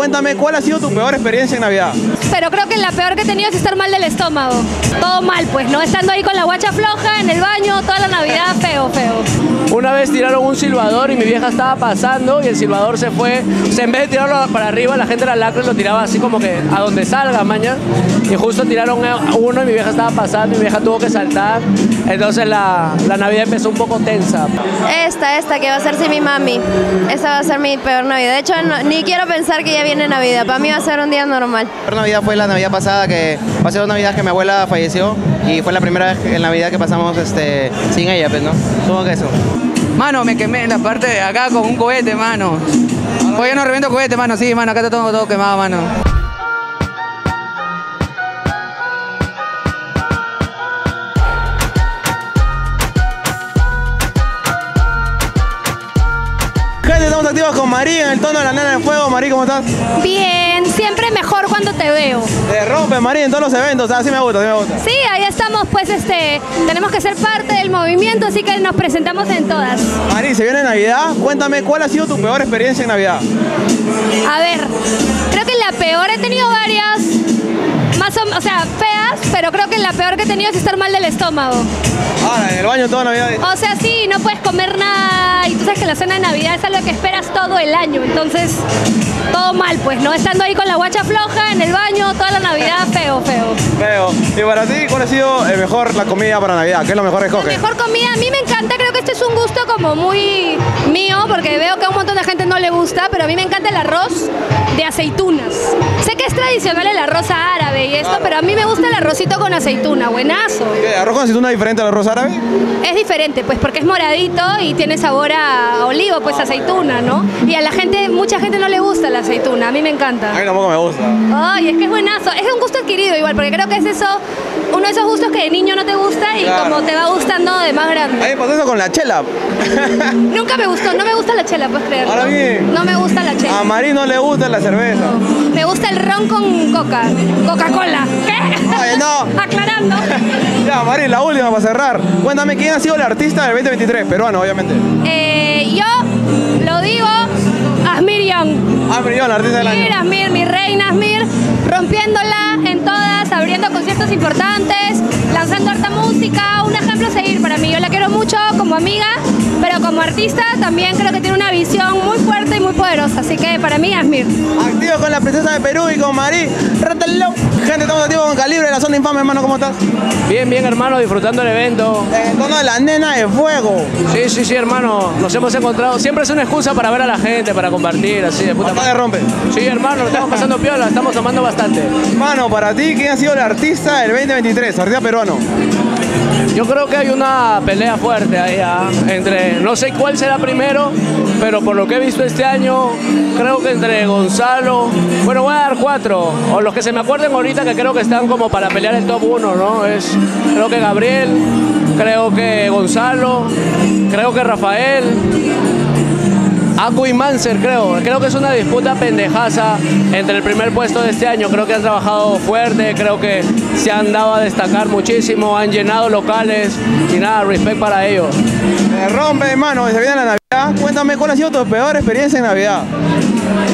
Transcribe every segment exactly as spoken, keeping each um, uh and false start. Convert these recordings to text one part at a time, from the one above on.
cuéntame, ¿cuál ha sido tu peor experiencia en Navidad? Pero creo que la peor que he tenido es estar mal del estómago. Todo mal, pues, ¿no? Estando ahí con la guacha floja, en el baño, toda la Navidad, feo, feo. Una vez tiraron un silbador y mi vieja estaba pasando y el silbador se fue. O sea, en vez de tirarlo para arriba, la gente de la lacra lo tiraba así como que a donde salga, maña. Y justo tiraron uno y mi vieja estaba pasando y mi vieja tuvo que saltar. Entonces la, la Navidad empezó un poco tensa. Esta, esta, que va a ser sin mi mami. Esa va a ser mi peor Navidad. De hecho, no, ni quiero pensar que ya viene Navidad. Para mí va a ser un día normal. La peor Navidad fue la Navidad pasada, que va a ser una Navidad que mi abuela falleció. Y fue la primera en Navidad que pasamos este, sin ella, pues, ¿no? Supongo que eso. Mano, me quemé en la parte de acá con un cohete, mano. Oye, no reviento cohete, mano. Sí, mano, acá está todo, todo quemado, mano. Estamos activos con Marí en el tono de la nena de fuego. Marí, ¿cómo estás? Bien, siempre mejor cuando te veo. Te rompe, Marí, en todos los eventos, así me gusta, así me gusta. Sí, ahí estamos, pues, este, tenemos que ser parte del movimiento, así que nos presentamos en todas. Marí, se viene Navidad, cuéntame, ¿cuál ha sido tu peor experiencia en Navidad? A ver, creo que la peor, he tenido varias, más o, o sea, feas, pero creo que la peor que he tenido es estar mal del estómago. Ah, en el baño toda Navidad. O sea, sí, no puedes comer nada y tú sabes que la cena de Navidad es algo que esperas todo el año, entonces todo mal, pues, ¿no? Estando ahí con la guacha floja, en el baño, toda la Navidad, feo, feo. Feo. Y para ti, ¿cuál ha sido el mejor la comida para Navidad? ¿Qué es lo mejor que escoges? La mejor comida, a mí me encanta, creo que este es un gusto como muy mío, porque veo que a un montón de gente no le gusta, pero a mí me encanta el arroz de aceitunas. Sé que es tradicional el arroz árabe y esto, pero a mí me gusta el arrocito con aceituna, buenazo. ¿Qué, arroz con aceituna es diferente al arroz árabe? Es diferente, pues, porque es moradito y tiene sabor a olivo, pues, aceituna, ¿no? Y a la gente, mucha gente no le gusta la aceituna, a mí me encanta. A mí tampoco me gusta. Ay, es que es buenazo, es un gusto adquirido igual, porque creo que es eso, uno de esos gustos que de niño no te gusta y claro, como te va gustando de más grande. A mí me pasó eso con la chela. Nunca me gustó, no me gusta la chela, puedes creer. Ahora bien. No me gusta la chela. A Marí no le gusta la cerveza. No. Me gusta el ron con coca, Coca-Cola. ¿Qué? Ay, no. Aclarando. Ya, Marí, la última para cerrar. Cuéntame, ¿quién ha sido el artista del veinte veintitrés? Peruano, obviamente. Eh, yo lo digo, Asmir Young. Asmir Young, la artista del año. Asmir, mi reina Asmir, rompiéndola en todas, abriendo conciertos importantes, lanzando harta música, un ejemplo a seguir para mí. Yo la quiero mucho como amiga, pero como artista también creo que tiene una visión muy fuerte y muy poderosa, así que para mí Asmir. Activo con la princesa de Perú y con Marí. Rátalo. Gente, estamos activos con Calibre, la zona infame, hermano, ¿cómo estás? Bien, bien, hermano, disfrutando el evento. En el tono de la nena de fuego. Sí, sí, sí, hermano, nos hemos encontrado. Siempre es una excusa para ver a la gente, para compartir, así de puta madre. Rompe. Sí, hermano, lo estamos pasando piola, estamos tomando bastante. Hermano, para ti, ¿quién ha sido el artista del veinte veintitrés, artista peruano? Yo creo que hay una pelea fuerte ahí, ¿eh? Entre, no sé cuál será primero, pero por lo que he visto este año, creo que entre Gonzalo, bueno, voy a dar cuatro, o los que se me acuerden ahorita que creo que están como para pelear el top uno, ¿no? Es, creo que Gabriel, creo que Gonzalo, creo que Rafael, Aku y Manser, creo. Creo que es una disputa pendejaza entre el primer puesto de este año. Creo que han trabajado fuerte, creo que se han dado a destacar muchísimo, han llenado locales y nada, respect para ellos. Me rompe, hermano, se viene la Navidad. Cuéntame, ¿cuál ha sido tu peor experiencia en Navidad?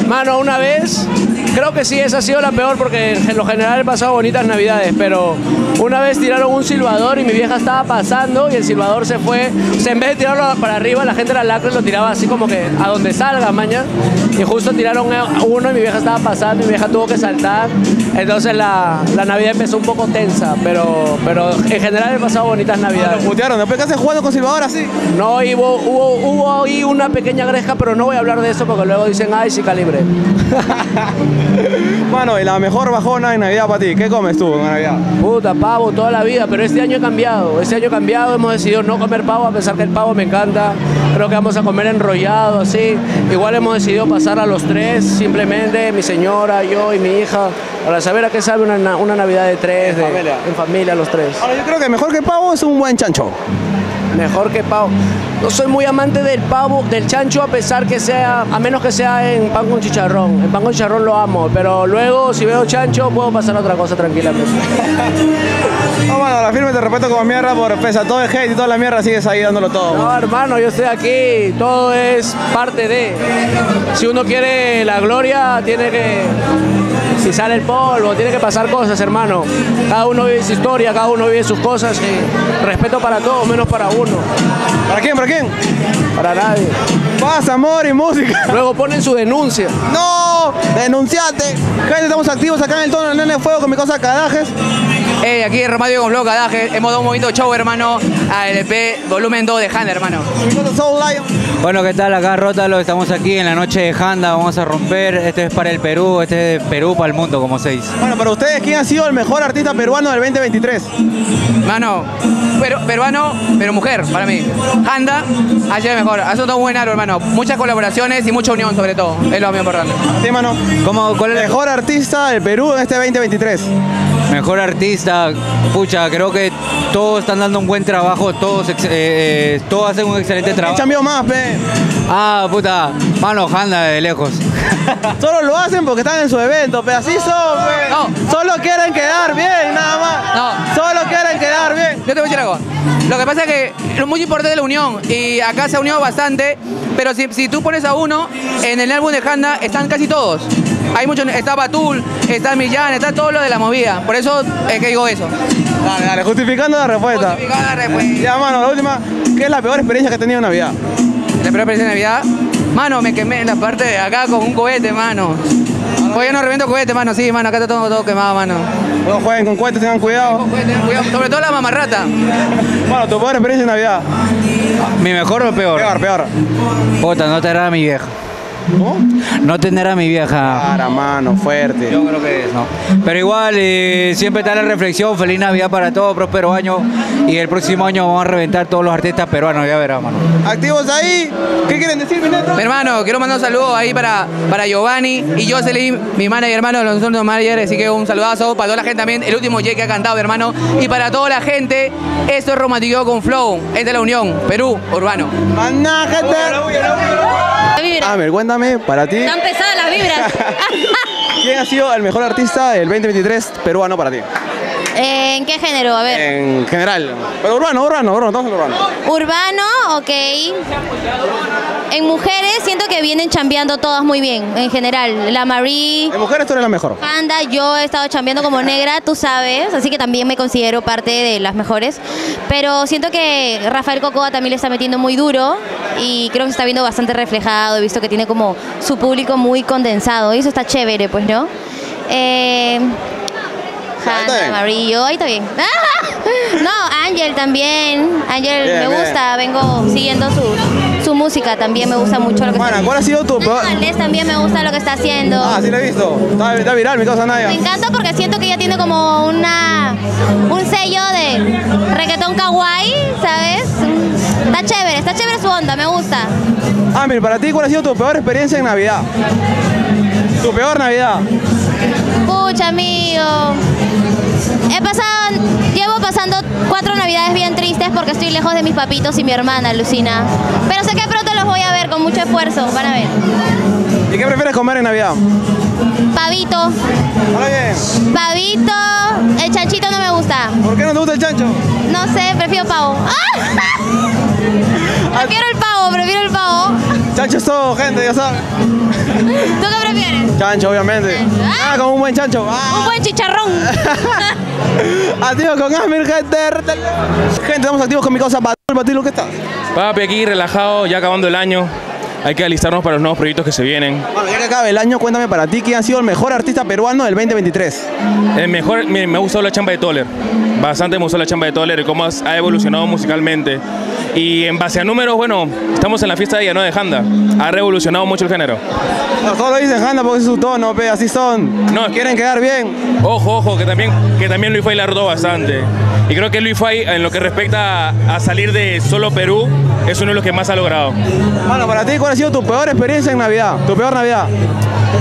Mano, una vez, creo que sí, esa ha sido la peor porque en lo general he pasado bonitas Navidades, pero una vez tiraron un silbador y mi vieja estaba pasando y el silbador se fue. O sea, en vez de tirarlo para arriba, la gente de la lacra lo tiraba así como que a donde salga, maña. Y justo tiraron uno y mi vieja estaba pasando y mi vieja tuvo que saltar. Entonces la, la Navidad empezó un poco tensa, pero, pero en general he pasado bonitas Navidades. Lo putearon, ¿después qué hacen jugando con silbador así? No, y hubo, hubo, hubo ahí una pequeña gresca, pero no voy a hablar de eso porque luego dicen, ay, sí, Calibre. Bueno, y la mejor bajona en Navidad para ti, ¿qué comes tú en Navidad? Puta, pavo toda la vida, pero este año he cambiado, este año he cambiado, hemos decidido no comer pavo a pesar que el pavo me encanta, creo que vamos a comer enrollado, así, igual hemos decidido pasar a los tres, simplemente mi señora, yo y mi hija, para saber a qué sabe una, una Navidad de tres, en, de, familia. en familia los tres. Ahora, yo creo que mejor que pavo es un buen chancho. Mejor que pavo. No soy muy amante del pavo, del chancho, a pesar que sea, a menos que sea en pan con chicharrón. En pan con chicharrón lo amo, pero luego si veo chancho puedo pasar a otra cosa tranquilamente. No, mano, la firme te respeto como mierda, por pesa todo el hate y toda la mierda, sigues ahí dándolo todo. No, hermano, yo estoy aquí, todo es parte de. Si uno quiere la gloria, tiene que... Si sale el polvo, tiene que pasar cosas, hermano. Cada uno vive su historia, cada uno vive sus cosas. Y respeto para todos, menos para uno. ¿Para quién? ¿Para quién? Para nadie. Paz, amor y música. Luego ponen su denuncia. ¡No! ¡Denunciate! Gente, estamos activos acá en el tono del Nene Fuego con mi cosa Cadajes. Hey, aquí es Romario con Vlog Cadajes. Hemos dado un movimiento show, hermano, al E P volumen dos de Handa, hermano. Bueno, ¿qué tal? Acá Rótalo, estamos aquí en la noche de Handa. Vamos a romper. Esto es para el Perú, este es de Perú para el mundo, como se dice. Bueno, para ustedes, ¿quién ha sido el mejor artista peruano del veinte veintitrés? Mano, pero, peruano, pero mujer, para mí. Handa, ayer mejor. Ha sido un buen aro, hermano. Muchas colaboraciones y mucha unión, sobre todo. Es lo más importante. Sí, mano. ¿Cómo, ¿Cuál es el mejor artista del Perú en este veinte veintitrés? Mejor artista, pucha, creo que todos están dando un buen trabajo, todos, eh, todos hacen un excelente trabajo. Échame más, pe. Ah, puta, mano, Handa de lejos. Solo lo hacen porque están en su evento, pero así son, pe. No. Solo quieren quedar bien, nada más. No. Solo quieren quedar bien. Yo te voy a decir algo. Lo que pasa es que es muy importante la unión, y acá se ha unido bastante, pero si, si tú pones a uno, en el álbum de Handa están casi todos. Hay muchos, está Batul, está Millán, está todo lo de la movida. Por eso es que digo eso. Dale, dale, justificando la respuesta. Justificando la respuesta. Ya, mano, la última. ¿Qué es la peor experiencia que has tenido en Navidad? La peor experiencia en Navidad. Mano, me quemé en la parte de acá con un cohete, mano. Pues yo no reviento cohete, mano. Sí, mano, acá está todo, todo quemado, mano. No jueguen con cohetes, tengan cuidado. Con cohetes, tengan cuidado. Sobre todo la mamarrata. Bueno, ¿tu peor experiencia en Navidad? ¿Mi mejor o peor? Peor, peor. Puta, no te agrada mi vieja. ¿No? No tener a mi vieja. Para, mano, fuerte. Yo creo que es, ¿no? Pero igual, eh, siempre está la reflexión. Feliz Navidad para todos, próspero año. Y el próximo año vamos a reventar todos los artistas peruanos. Ya verás, mano. Activos ahí. ¿Qué quieren decir, mi neto? Mi hermano, quiero mandar un saludo ahí para, para Giovanni y Jocelyn, mi manager, hermano, los otros managers. Así que un saludazo para toda la gente también. El último J que ha cantado, hermano. Y para toda la gente, esto es Romanticó con Flow. Es de la Unión, Perú, Urbano. Maná, gente. A ver, cuéntame. Para ti. Están pesadas las vibras. ¿Quién ha sido el mejor artista del veinte veintitrés peruano para ti? ¿En qué género? A ver. En general. Pero urbano, urbano, urbano, urbano. Urbano, ok. En mujeres siento que vienen chambeando todas muy bien, en general. La Marie. En mujeres tú eres la mejor. Handa, yo he estado chambeando como negra, tú sabes, así que también me considero parte de las mejores. Pero siento que Rafael Cocoa también le está metiendo muy duro y creo que se está viendo bastante reflejado. He visto que tiene como su público muy condensado y eso está chévere, pues, ¿no? Eh... Handa, Mario, ahí está bien. ¡Ah! No, Ángel también. Ángel bien, me gusta, bien. Vengo siguiendo su, su música, también me gusta mucho lo que Mana, está ¿cuál haciendo. ha sido tu peor? Andrés también me gusta lo que está haciendo. Ah, sí lo he visto. Está, está viral, mi cosa Nadia. Me encanta porque siento que ella tiene como una un sello de reggaetón kawaii, ¿sabes? Está chévere, está chévere su onda, me gusta. Ah, mira, para ti, ¿cuál ha sido tu peor experiencia en Navidad? Tu peor Navidad. Pucha, amigo. He pasado, llevo pasando cuatro navidades bien tristes porque estoy lejos de mis papitos y mi hermana, Lucina. Pero sé que pronto los voy a ver con mucho esfuerzo, van a ver. ¿Y qué prefieres comer en Navidad? Pavito. Hola, bien. Pavito, el chanchito no me gusta. ¿Por qué no te gusta el chancho? No sé, prefiero pavo. ¡Ah! Prefiero el pavo, prefiero el pavo. Chancho es todo, gente, ya saben. ¿Tú qué prefieres? Chancho, obviamente. Ah, ah, como un buen chancho. Ah. Un buen chicharrón. Activos con Asmir, gente. Gente, estamos activos con mi cosa Batul. Batul, ¿qué estás? Papi, aquí relajado, ya acabando el año. Hay que alistarnos para los nuevos proyectos que se vienen. Bueno, ya que acaba el año, cuéntame para ti, ¿quién ha sido el mejor artista peruano del veinte veintitrés? El mejor, miren, me ha gustado la chamba de Toller. Bastante me gustó la chamba de Toller y cómo ha evolucionado musicalmente. Y en base a números, bueno, estamos en la fiesta de Villanueva de Handa. Ha revolucionado mucho el género. No, todos dicen Handa porque es su tono, pe, así son. No, quieren quedar bien. Ojo, ojo, que también, que también Luis Fay la arrotó bastante. Y creo que Luis Fay, en lo que respecta a, a salir de solo Perú, es uno de los que más ha logrado. Mano, para ti, ¿cuál ha sido tu peor experiencia en Navidad? ¿Tu peor Navidad?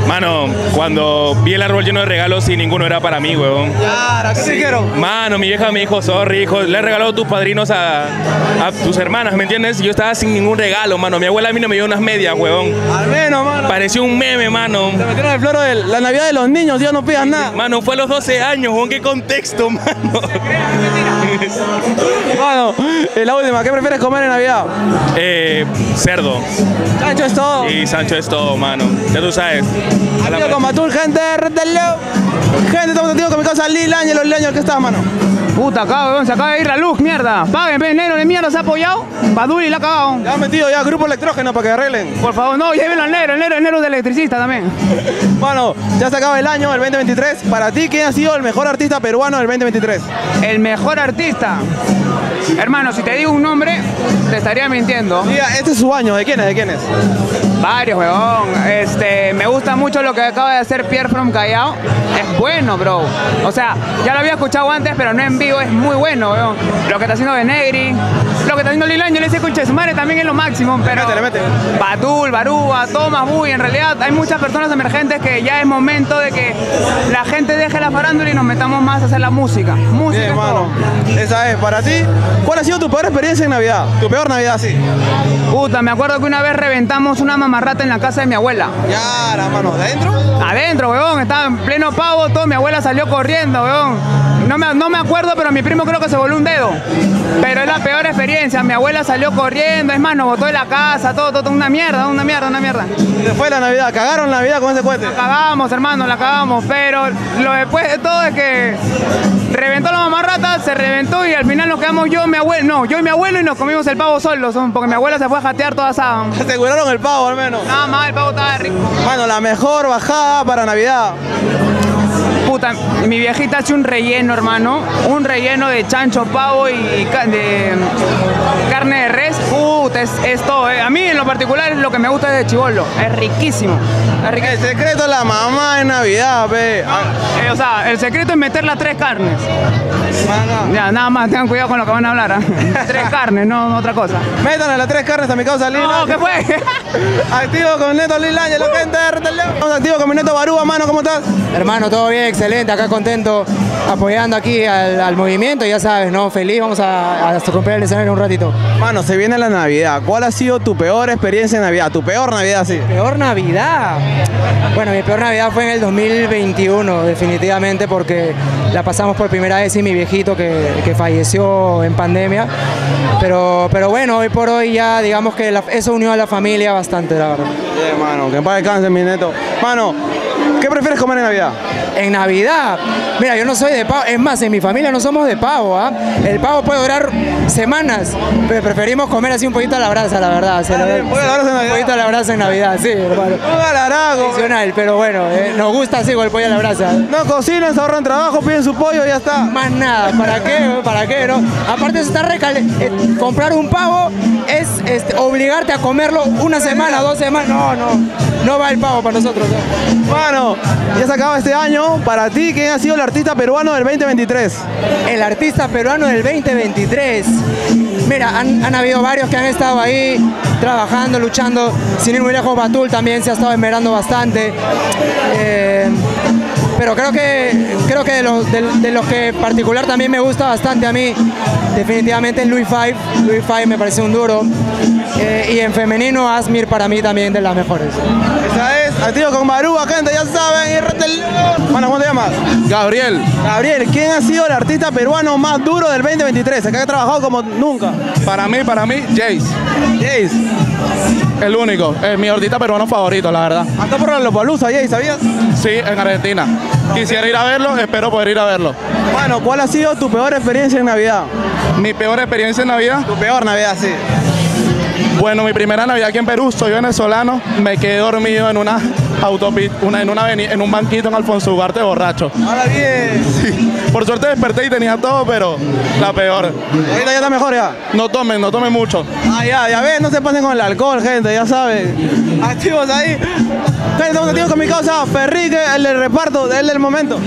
Mano, cuando vi el árbol lleno de regalos y ninguno era para mí, huevón. Claro, ¿qué te dijeron? Mano, mi vieja me dijo, sorry, hijo, le he regalado a tus padrinos a, a tus hermanas, ¿me entiendes? Yo estaba sin ningún regalo, mano. Mi abuela a mí no me dio unas medias, huevón. Al menos, mano. Pareció un meme, mano. Te metieron el floro de la Navidad de los niños, ya no pidas nada. Mano, fue a los doce años, huevón, qué contexto, mano. Mano, la última, ¿qué prefieres comer en Navidad? Eh, cerdo. Sancho es todo. Sí, Sancho es todo, mano. Ya tú sabes. Amigo con Batul, gente de Red del Leo. Gente, estamos contigo con mi casa Lil Ángel, Lil Ángel, ¿qué estás, mano? Puta, acá, weón, se acaba de ir la luz, mierda. Paguen, ven, negro de mierda, se ha apoyado. Batul y la ha cagado. Le han metido ya grupo electrógeno para que arreglen. Por favor, no, llévenlo al negro, el negro, el negro de electricista también. Mano, ya se acaba el año, el veinte veintitrés. Para ti, ¿quién ha sido el mejor artista peruano del veinte veintitrés? El mejor artista. Hermano, si te digo un nombre, te estaría mintiendo. Diga, este es su año, ¿de quién es? ¿De quién es? Varios, weón. Este, me gusta mucho lo que acaba de hacer Pier From Callao. Es bueno, bro. O sea, ya lo había escuchado antes, pero no en vivo. Es muy bueno, weón. Lo que está haciendo Benegri, lo que está haciendo Lil Ángel, ese conche de su madre también es lo máximo, pero... Le mete, le mete. Batul, Barúa, Tomás, Buy, en realidad hay muchas personas emergentes que ya es momento de que la gente deje la farándula y nos metamos más a hacer la música. Música, bien, es mano. Todo. Esa es, para ti... ¿Cuál ha sido tu peor experiencia en Navidad? ¿Tu peor Navidad, sí? Puta, me acuerdo que una vez reventamos una mamarrata en la casa de mi abuela. Ya, la mano, ¿de adentro? Adentro, weón, estaba en pleno pavo, todo, mi abuela salió corriendo, weón. No me, no me acuerdo, pero mi primo creo que se voló un dedo. Pero es la peor experiencia, mi abuela salió corriendo, es más, nos botó de la casa, todo, todo, todo, una mierda, una mierda, una mierda. ¿Qué fue la Navidad? ¿Cagaron la Navidad con ese cuete? La cagamos, hermano, la cagamos, pero lo después de todo es que reventó la mamarrata, se reventó y al final nos quedamos yo, mi abuelo, no, yo y mi abuelo y nos comimos el pavo solos, porque mi abuela se fue a jatear toda esa... Aseguraron el pavo al menos. Nada más, el pavo estaba rico. Bueno, la mejor bajada para Navidad. Puta, mi viejita hace un relleno, hermano, un relleno de chancho, pavo y de carne de res. Puta, es, es todo. Eh. A mí en lo particular es lo que me gusta de chibolo, es riquísimo. Es riquísimo. El secreto de la mamá en Navidad, pe. Eh, o sea, el secreto es meter las tres carnes. Mano. Ya, nada más, tengan cuidado con lo que van a hablar. ¿Eh? Tres carnes, no otra cosa. Métanle las tres carnes a mi causa Lil. No, ¿qué fue? Activo con Neto Lil Ángel, la gente de Red del Leo. Estamos activos con mi Neto Barúa, mano, ¿cómo estás? Hermano, todo bien, excelente, acá contento, apoyando aquí al, al movimiento, ya sabes, ¿no? Feliz, vamos a romper el escenario un ratito. Mano, se viene la Navidad, ¿cuál ha sido tu peor experiencia en Navidad? Tu peor Navidad, sí. ¿Peor Navidad? Bueno, mi peor Navidad fue en el dos mil veintiuno, definitivamente, porque la pasamos por primera vez y mi viejito que, que falleció en pandemia, pero, pero bueno, hoy por hoy ya, digamos que la, eso unió a la familia bastante, la verdad. Sí, mano, que en paz descanse, mi Neto. Mano, ¿qué prefieres comer en Navidad? En Navidad, mira, yo no soy de pavo, es más, en mi familia no somos de pavo, ¿ah? ¿Eh? El pavo puede durar semanas, pero preferimos comer así un poquito a la brasa, la verdad. Se ah, lo, se, en un poquito a la brasa en Navidad, sí, hermano. Tradicional, pero bueno, eh, nos gusta así con el pollo a la brasa. No cocinan, se ahorran trabajo, piden su pollo y ya está. Más nada, ¿para qué? ¿Para qué? ¿No? Aparte eso está recalentado. Eh, comprar un pavo es este, obligarte a comerlo una semana, dos semanas, no, no. No va el pavo para nosotros. ¿No? Mano, ya se acaba este año. Para ti, ¿quién ha sido el artista peruano del veinte veintitrés? El artista peruano del veinte veintitrés. Mira, han, han habido varios que han estado ahí trabajando, luchando. Sin ir muy lejos, Batul también se ha estado esmerando bastante. Eh, pero creo que, creo que de, los, de, de los que en particular también me gusta bastante a mí, definitivamente es Luis Fay. Luis Fay me parece un duro. Eh, y en femenino, Asmir para mí también de las mejores. Esa es, activo con Barúa, gente, ya saben. Bueno, ¿cómo te llamas? Gabriel. Gabriel, ¿quién ha sido el artista peruano más duro del veinte veintitrés? Acá ha trabajado como nunca. Para mí, para mí, Jace. Jace. El único, es mi artista peruano favorito, la verdad. Hasta por los Palusa, Jace, ¿sabías? Sí, en Argentina. Quisiera ir a verlo, espero poder ir a verlo. Bueno, ¿cuál ha sido tu peor experiencia en Navidad? Mi peor experiencia en Navidad. Tu peor Navidad, sí. Bueno, mi primera Navidad aquí en Perú, soy venezolano, me quedé dormido en una autopista, una, en, una en un banquito en Alfonso Ugarte borracho. ¡Ahora bien! Sí. Por suerte desperté y tenía todo, pero la peor. ¿Ahorita ya está mejor ya? No tomen, no tomen mucho. Ah, ya, ya ves, no se pasen con el alcohol, gente, ya saben. Activos ahí. Gente, estamos activos con mi causa, Ferrique, el del reparto, el del momento.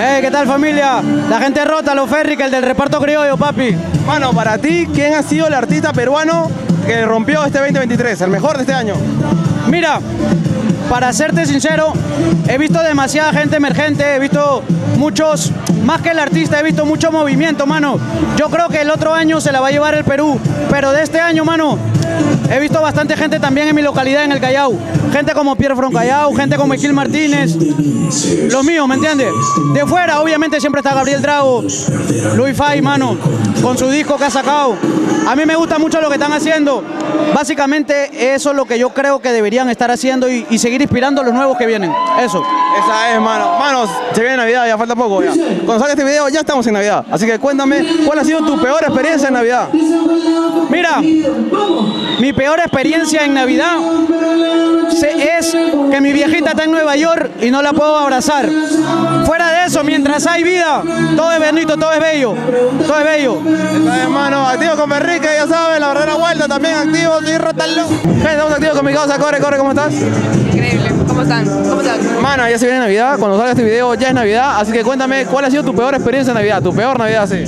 Eh, ¿qué tal, familia? La gente rota, los Ferrique, el del reparto criollo, papi. Mano, para ti, ¿quién ha sido el artista peruano que rompió este veinte veintitrés, el mejor de este año? Mira, para serte sincero, he visto demasiada gente emergente, he visto muchos, más que el artista, he visto mucho movimiento, mano. Yo creo que el otro año se la va a llevar el Perú, pero de este año, mano, he visto bastante gente también en mi localidad, en el Callao. Gente como Pier From Callao, gente como Miguel Martínez, los míos, ¿me entiendes? De fuera, obviamente, siempre está Gabriel Drago, Luis Fay, mano, con su disco que ha sacado. A mí me gusta mucho lo que están haciendo. Básicamente, eso es lo que yo creo que deberían estar haciendo y, y seguir inspirando a los nuevos que vienen. Eso. Esa es, mano. Manos, se viene Navidad, ya falta poco. Ya. Cuando salga este video, ya estamos en Navidad. Así que cuéntame, ¿cuál ha sido tu peor experiencia en Navidad? Mira, mi peor experiencia en Navidad es que mi viejita está en Nueva York y no la puedo abrazar. Fuera de eso, mientras hay vida, todo es bonito, todo es bello. Todo es bello. Esta es, mano, activos con Enrique, ya sabes, la verdadera vuelta también, activos y rotarlo. Gente, estamos activos con mi causa, Corre, Corre, ¿cómo estás? Increíble, ¿cómo están? ¿Cómo están? Mano, ya se viene Navidad, cuando salga este video ya es Navidad, así que cuéntame, ¿cuál ha sido tu peor experiencia en Navidad? Tu peor Navidad, sí.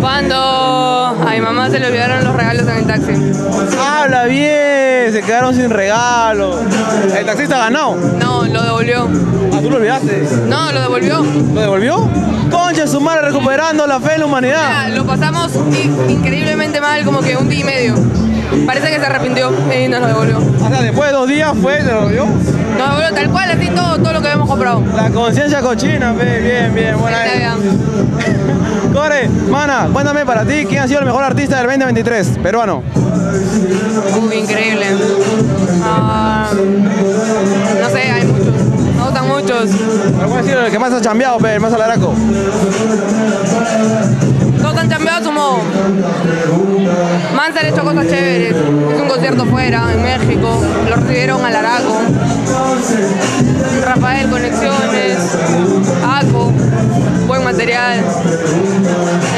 Cuando a mi mamá se le olvidaron los regalos en el taxi. ¡Habla bien! Se quedaron sin regalo. ¿El taxista ganó? No, lo devolvió. ¿Ah, tú lo olvidaste? No, lo devolvió. ¿Lo devolvió? Concha su madre, recuperando la fe en la humanidad. Mira, lo pasamos increíblemente mal, como que un día y medio. Parece que se arrepintió y nos lo devolvió. O sea, después de dos días fue, ¿se lo devolvió? Nos devolvió tal cual, así todo, todo lo que habíamos comprado. La conciencia cochina, fe, bien, bien, buena. Corre, mana, cuéntame para ti, ¿quién ha sido el mejor artista del veinte veintitrés peruano? Uy, increíble. Uh, no sé, hay muchos. Me gustan muchos. ¿Cuál ha sido el que más ha chambeado, pe, el más alaraco? Todos han chambeado a su modo. Más han hecho cosas chéveres. Hizo un concierto fuera, en México. Lo recibieron al Araco. Rafael, conexiones. Aco. Buen material.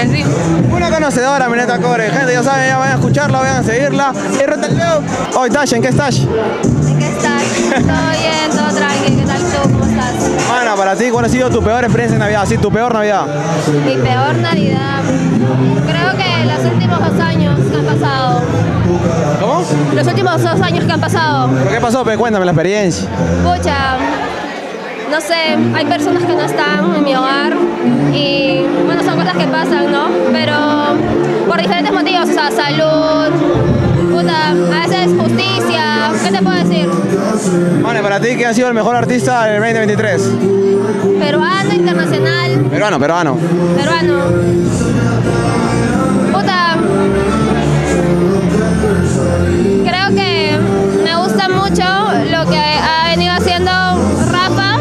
En fin. Una conocedora, mi neta Core. Gente, ya saben, ya van a escucharla, vayan a seguirla. Y rotarlo. Hoy, Tash, ¿en qué estás? ¿En qué estás? Todo bien, todo tranquilo. ¿Qué tal tú? ¿Cómo estás? Ana, para ti, ¿cuál ha sido tu peor experiencia en Navidad? Sí, tu peor Navidad. Mi peor Navidad. Creo que los últimos dos años que han pasado. ¿Cómo? Los últimos dos años que han pasado. ¿Pero qué pasó? Pues cuéntame la experiencia. Pucha, no sé, hay personas que no están en mi hogar y bueno, son cosas que pasan, ¿no? Pero por diferentes motivos, o sea, salud, puta, a veces justicia, ¿qué te puedo decir? Vale, para ti, ¿quién ha sido el mejor artista del veinte veintitrés? Peruano, internacional. Peruano, peruano. Peruano. Puta, creo que me gusta mucho lo que ha venido haciendo Rafa,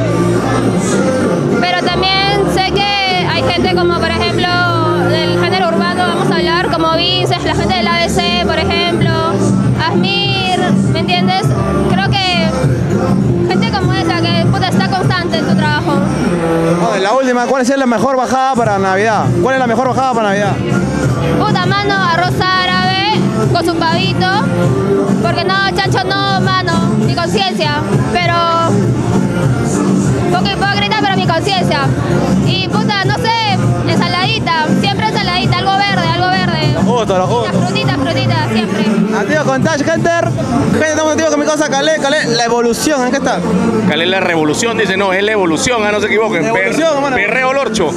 pero también sé que hay gente como, por ejemplo, del género urbano, vamos a hablar, como Vincent, la gente del A B C, por ejemplo, Asmir, ¿me entiendes? Creo que gente como esa que puta, está constante en su trabajo. Oh, la última, ¿cuál es la mejor bajada para Navidad? ¿Cuál es la mejor bajada para Navidad? Puta, mano, arroz árabe con su pavito, porque no, chancho no, mano, mi conciencia, pero poco hipócrita, pero mi conciencia. Y puta, no sé, ensaladita, siempre ensaladita, algo verde, algo verde. Lo justo, lo justo. Las frutitas, frutitas, siempre. Activo con Touch Hunter, gente, estamos activos con mi cosa, Calé, Calé, la evolución, ¿en qué está? Calé la revolución, dice, no, es la evolución, ah, no se equivoquen. La evolución, hermano. Perreo el orcho.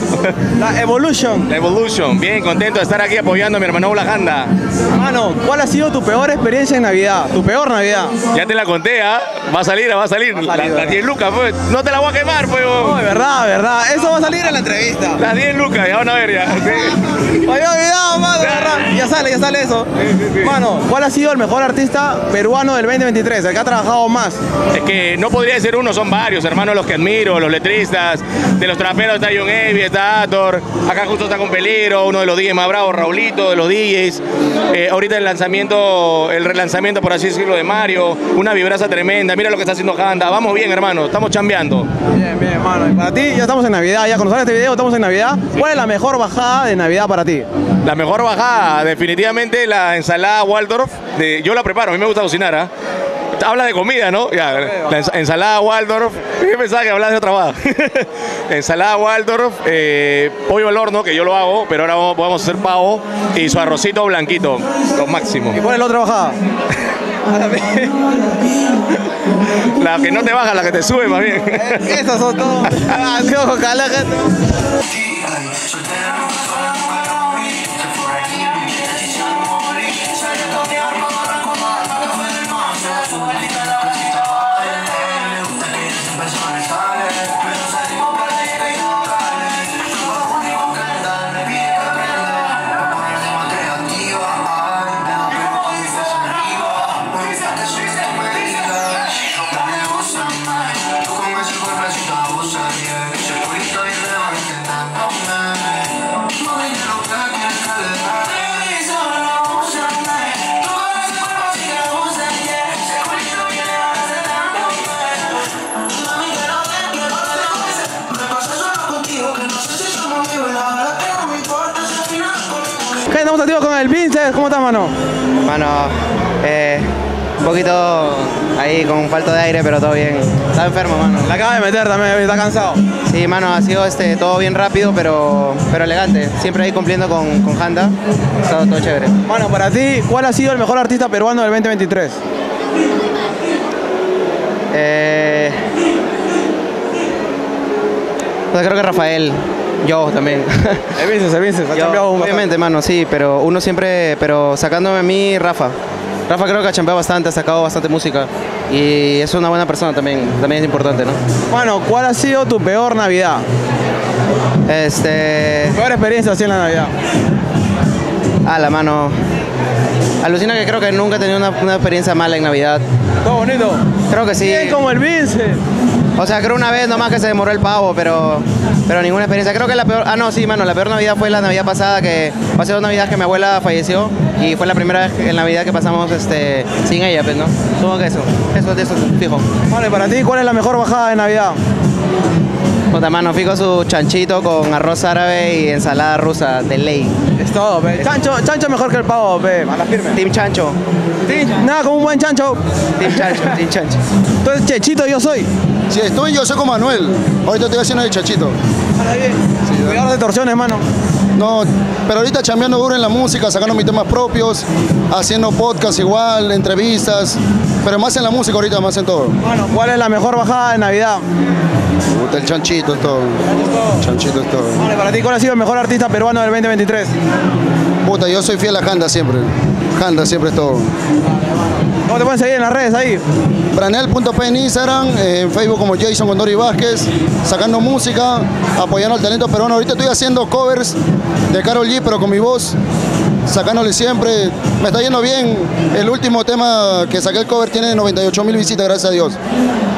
La evolution. La evolution, bien, contento de estar aquí apoyando a mi hermano Handa. Hermano, ¿cuál ha sido tu peor experiencia en Navidad? Tu peor Navidad. Ya te la conté, ¿ah? ¿eh? Va a salir, va a salir. Va a salir la, la diez lucas, pues, no te la voy a quemar, pues. No, es verdad, verdad, eso va a salir en la entrevista. Las diez lucas, ya van a ver, ya. Me había olvidado, mano, ya sale, ya sale eso. Sí, sí, sí. Mano, ¿cuál ha sido el el mejor artista peruano del veinte veintitrés, el que ha trabajado más. Es que no podría ser uno, son varios, hermanos, los que admiro, los letristas, de los traperos está Young Heavy, está Ator, acá justo está con Peliro, uno de los D Js más bravos, Raulito, de los D Js, eh, ahorita el lanzamiento, el relanzamiento, por así decirlo, de Mario, una vibraza tremenda, mira lo que está haciendo Handa, vamos bien, hermano, estamos chambeando. Bien, bien, hermano, y para ti, ya estamos en Navidad, ya conocemos este video, estamos en Navidad, ¿cuál es la mejor bajada de Navidad para ti? La mejor bajada, definitivamente la ensalada Waldorf, de, yo la preparo, a mí me gusta cocinar, ¿ah? ¿eh? Hablas de comida, ¿no? Ya, la ens ensalada Waldorf. Yo pensaba que hablas de otra baja. Ensalada Waldorf, eh, pollo al horno, que yo lo hago, pero ahora vamos a hacer pavo y su arrocito blanquito, lo máximo. ¿Y cuál es la otra bajada? La que no te baja, la que te sube más bien. Esas son todas. Estamos activos con el Vincent, ¿cómo estás, mano? Mano, eh, un poquito ahí con falta de aire, pero todo bien. Está enfermo, mano. La acaba de meter también, está cansado. Sí, mano, ha sido este, todo bien rápido, pero, pero elegante. Siempre ahí cumpliendo con, con Handa, ha estado todo chévere. Bueno, para ti, ¿cuál ha sido el mejor artista peruano del veinte veintitrés? Eh... Pues creo que Rafael. Yo también. El Vincent, el Vincent, ha chambeado un Obviamente, bastante. mano, sí, pero uno siempre, pero sacándome a mí, Rafa. Rafa creo que ha chambeado bastante, ha sacado bastante música y es una buena persona también, también es importante, ¿no? Bueno, ¿cuál ha sido tu peor Navidad? Este... ¿Tu peor experiencia así en la Navidad? A la mano... Alucina que creo que nunca he tenido una, una experiencia mala en Navidad. ¿Todo bonito? Creo que sí. Bien como el Vincent. O sea, creo una vez nomás que se demoró el pavo, pero, pero ninguna experiencia. Creo que la peor... Ah, no, sí, mano, la peor Navidad fue la Navidad pasada, que pasé dos Navidades que mi abuela falleció y fue la primera vez en Navidad que pasamos este, sin ella, pues, ¿no? Supongo que eso, eso, eso, fijo. Vale, para ti, ¿cuál es la mejor bajada de Navidad? Puta, mano, fijo su chanchito con arroz árabe y ensalada rusa de ley. Es todo, pe. Chancho, chancho mejor que el pavo, pe. A la firme. Team chancho. Team, nada, como un buen chancho. Team chancho, team chancho. Entonces, chechito yo soy. Si estoy yo soy con Manuel, ahorita estoy haciendo el chachito. Ahora bien, sí, cuidado de torsiones, hermano. No, pero ahorita chambeando duro en la música, sacando mis temas propios, haciendo podcast igual, entrevistas, pero más en la música ahorita, más en todo. Bueno, ¿cuál es la mejor bajada de Navidad? Me gusta el chanchito, es todo. El chanchito es todo. Vale, para ti, ¿cuál ha sido el mejor artista peruano del veinte veintitrés? Puta, yo soy fiel a Handa siempre. Handa siempre es todo. ¿Cómo te pueden seguir en las redes ahí? Branel punto p en Instagram, en Facebook como Jason Condori Vázquez, sacando música, apoyando al talento peruano. Ahorita estoy haciendo covers de Karol G, pero con mi voz, sacándole siempre. Me está yendo bien. El último tema que saqué el cover tiene noventa y ocho mil visitas, gracias a Dios.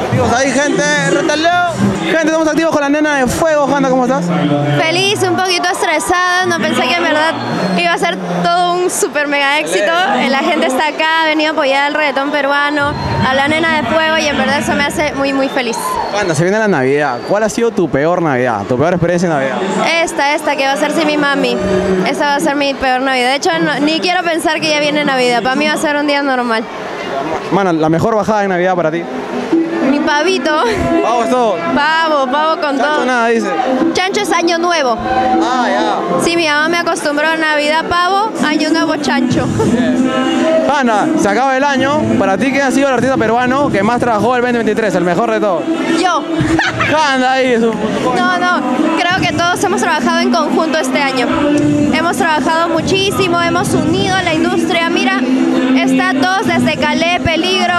Activos ahí, gente, retaleo. Gente, estamos activos con la nena de fuego. Handa, ¿cómo estás? Feliz, un poquito estresada. No pensé que en verdad iba a ser todo un super mega éxito. La gente está acá, ha venido a apoyar al reggaetón peruano, a la nena de fuego y en verdad eso me hace muy, muy feliz. Handa, se viene la Navidad. ¿Cuál ha sido tu peor Navidad? ¿Tu peor experiencia en Navidad? Esta, esta, que va a ser sin mi mami. Esa va a ser mi peor Navidad. De hecho, no, ni quiero pensar que ya viene Navidad. Para mí va a ser un día normal. Mano, ¿la mejor bajada de Navidad para ti? Mi pavito. Pavo es todo. Pavo, pavo con todo. Chancho nada, dice. Chancho es año nuevo. Ah, ya. Sí, mi mamá me acostumbró a Navidad, pavo, año nuevo, chancho. Handa, se acaba el año. Para ti, ¿quién ha sido el artista peruano que más trabajó el veinte veintitrés? El mejor de todos. Yo. Handa, ahí. Su, su, su, no, no. Creo que todos hemos trabajado en conjunto este año. Hemos trabajado muchísimo, hemos unido a la industria. Mira, está todos desde Calé, Peligro,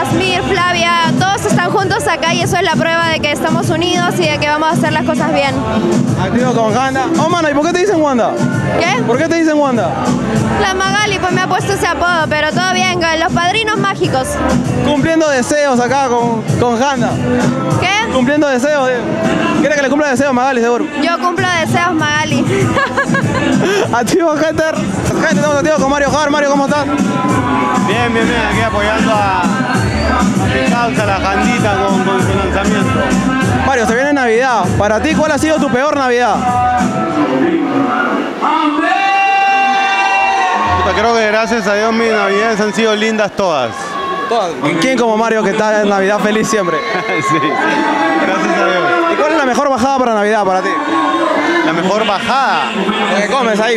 Asmir, Flavia, todos están juntos acá y eso es la prueba de que estamos unidos y de que vamos a hacer las cosas bien. Activo con Handa. Oh, mana, ¿y por qué te dicen Wanda? ¿Qué? ¿Por qué te dicen Wanda? La Magali pues me ha puesto ese apodo, pero todo bien, los padrinos mágicos. Cumpliendo deseos acá con, con Handa. ¿Qué? Cumpliendo deseos. ¿Quieres que le cumpla deseos, Magali, seguro? Yo cumplo deseos, Magali. Activo, gente. Gente, estamos activos con Mario Javier. Mario, ¿cómo estás? Bien, bien, bien. Aquí apoyando a, a mi causa, la Jandita, con, con su lanzamiento. Mario, se viene Navidad. Para ti, ¿cuál ha sido tu peor Navidad? Creo que gracias a Dios mis navidades han sido lindas todas. Todas. ¿Quién como Mario que está en Navidad feliz siempre? Sí, gracias a Dios. ¿Y cuál es la mejor bajada para Navidad para ti? La mejor bajada. Lo que comes ahí.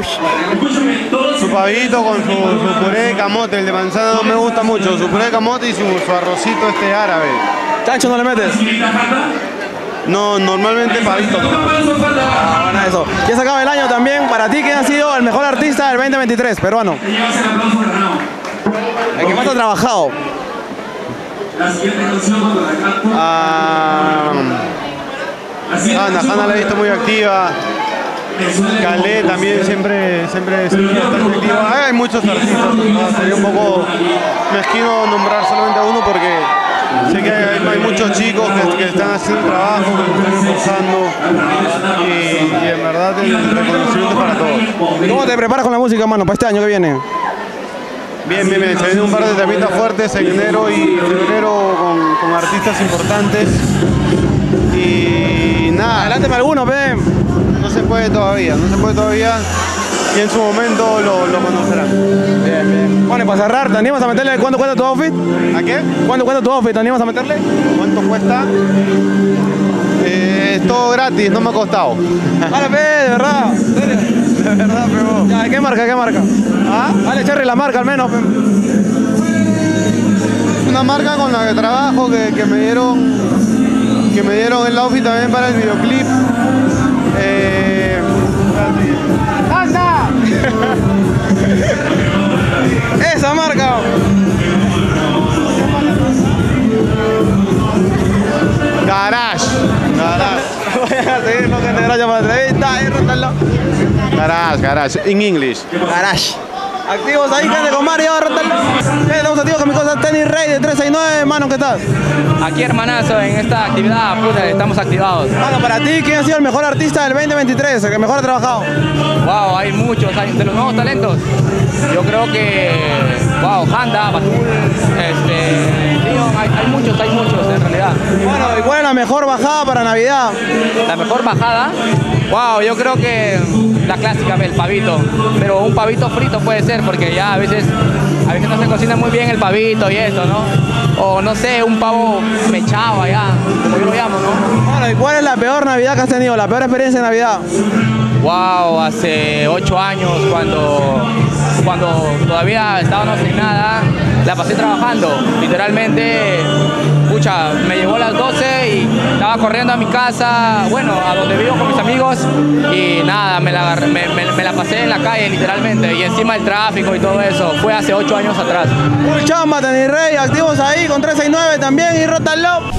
Su pavito con su, su puré de camote, el de manzana no me gusta mucho. Su puré de camote y su, su arrocito este árabe. ¿Chancho no le metes? No, normalmente pavito. Ah, bueno, eso. Ya se acaba el año también. Para ti, ¿quién ha sido el mejor artista del veinte veintitrés, peruano? El que más ha trabajado. Ah, Handa, Handa la he visto muy activa. Calé también siempre, siempre es bastante activa. Hay muchos artistas. ¿No? Sería un poco mezquino nombrar solamente a uno porque... sé que hay, hay muchos chicos que, que están haciendo trabajo, que están esforzando y, y en verdad el reconocimiento para todos. ¿Cómo te preparas con la música, mano, para este año que viene? Bien, bien, bien. Se vienen un par de temitas fuertes en enero y febrero con, con artistas importantes. Y nada. Adelánteme alguno, pe. No se puede todavía, no se puede todavía. Y en su momento lo, lo conocerán. Bien, bien. Bueno, y para cerrar, ¿te animas a meterle cuánto cuesta tu outfit? ¿A qué? ¿Cuánto cuesta tu outfit? ¿Te animas a meterle? ¿Cuánto cuesta? Eh, es todo gratis, no me ha costado. Vale, pe, de verdad. De verdad, pero. Ya, ¿qué marca? ¿Qué marca? ¿Ah? Vale, Cherry, la marca al menos, pe. Una marca con la que trabajo, que, que me dieron. Que me dieron el outfit también para el videoclip. Eh. ¡Anda! ¡Esa marca! Garage. Garage. Voy a seguir lo que te gracias para la entrevista y rotarlo. Garage, garage. In English. Garage. Activos ahí, gente, con Mario, rotarlo. Estamos activos con mi cosa Tenis Rey de tres seis nueve, hermano, ¿qué tal? Aquí, hermanazo, en esta actividad, puta, estamos activados. Bueno, para ti, ¿quién ha sido el mejor artista del veinte veintitrés, el que mejor ha trabajado? Wow, hay muchos, hay de los nuevos talentos. Yo creo que, wow, Handa, Batul, este, Leon, hay, hay muchos, hay muchos en realidad. Bueno, ¿y cuál es la mejor bajada para Navidad? La mejor bajada, wow, yo creo que la clásica, el pavito, pero un pavito frito puede ser, porque ya a veces, a veces no se cocina muy bien el pavito y eso, ¿no? O no sé, un pavo mechado allá, como yo lo llamo, ¿no? Bueno, ¿y cuál es la peor Navidad que has tenido, la peor experiencia de Navidad? Wow, hace ocho años cuando, cuando todavía estábamos sin nada, la pasé trabajando, literalmente, pucha, me llegó a las doce y estaba corriendo a mi casa, bueno, a donde vivo con mis amigos y nada, me la, me, me, me la pasé en la calle literalmente y encima el tráfico y todo eso, fue hace ocho años atrás. Full chamba, Tenis Rey, activos ahí con tres seis nueve también y Rotalop.